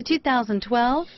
The 2012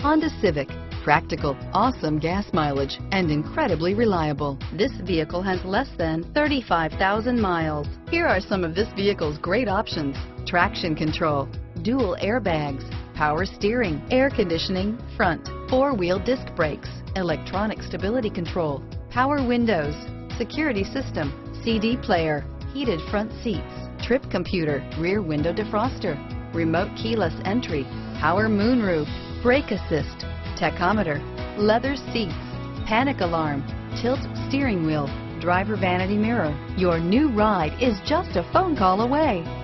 Honda Civic. Practical, awesome gas mileage, and incredibly reliable. This vehicle has less than 35,000 miles. Here are some of this vehicle's great options: traction control, dual airbags, power steering, air conditioning, front, four-wheel disc brakes, electronic stability control, power windows, security system, CD player, heated front seats, trip computer, rear window defroster, remote keyless entry, power moonroof, brake assist, tachometer, leather seats, panic alarm, tilt steering wheel, driver vanity mirror. Your new ride is just a phone call away.